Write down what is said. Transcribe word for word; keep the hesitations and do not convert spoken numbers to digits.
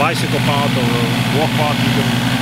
bicycle path or a walk path you can